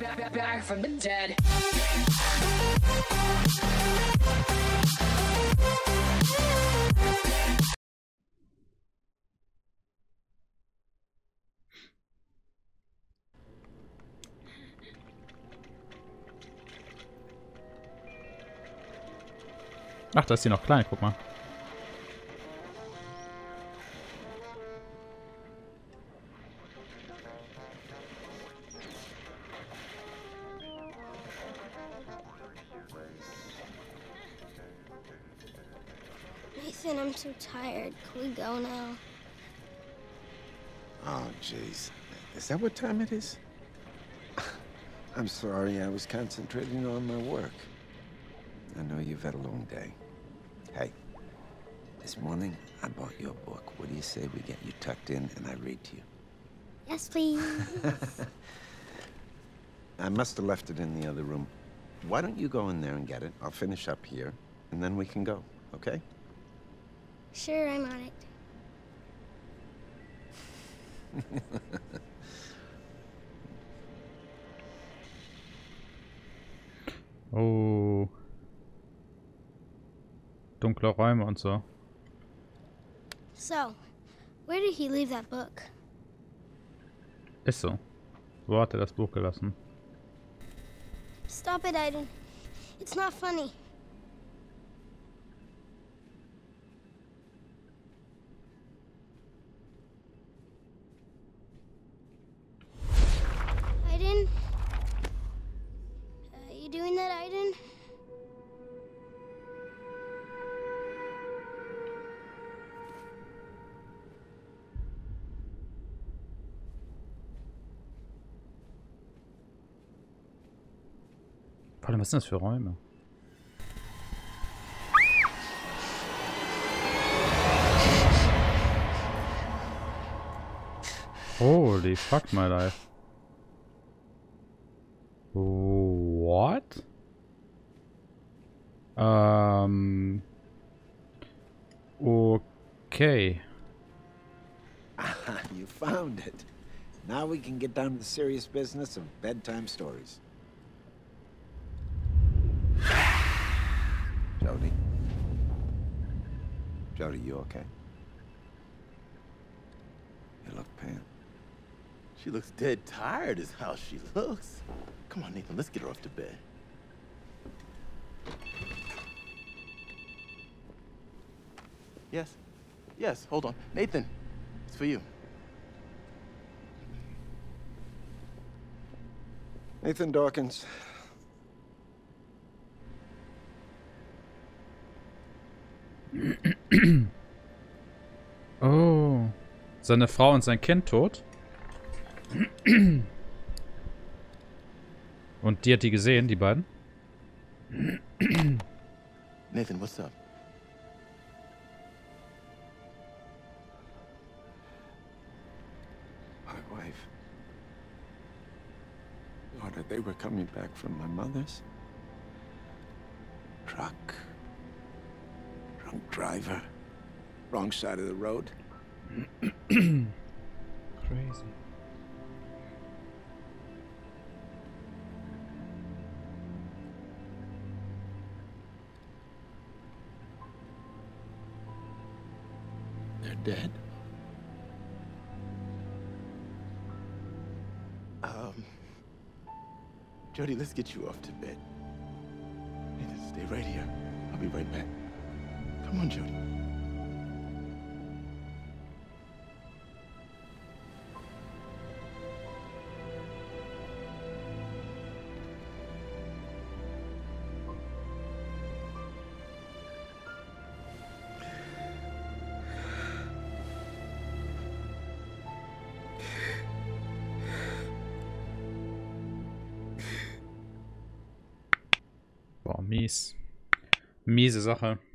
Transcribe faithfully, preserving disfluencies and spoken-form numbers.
back, back from the dead. Ach, da ist sie noch klein, guck mal. Nathan, I'm so tired. Can we go now? Oh, jeez. Is that what time it is? I'm sorry, I was concentrating on my work. I know you've had a long day. Hey, this morning I bought you a book. What do you say we get you tucked in and I read to you? Yes, please. I must have left it in the other room. Why don't you go in there and get it? I'll finish up here, and then we can go, okay? Sure, I'm on it. Oh. Dunkle Räume und so. So, where did he leave that book? Ist so. Wo hat er das Buch gelassen? Stop it, Aiden. It's not funny. Aiden? Are you doing that, Aiden? Was sind das für Räume? Holy fuck my life. What? Ähm. Um, okay. You found it. Now we can get down to the serious business of bedtime stories. Jody. Jody, you okay? You look pale. She looks dead tired is how she looks. Come on, Nathan, let's get her off to bed. Yes. Yes, hold on. Nathan, it's for you. Nathan Dawkins. Oh. Seine Frau und sein Kind tot. Und die hat die gesehen, die beiden. Nathan, what's up? My wife. Ordered they were coming back from my mother's truck. Wrong driver. Wrong side of the road. Crazy. They're dead. Um, Jody, let's get you off to bed. Nathan, stay right here. I'll be right back. Come on, Jody. Boah, mies. Miese Sache.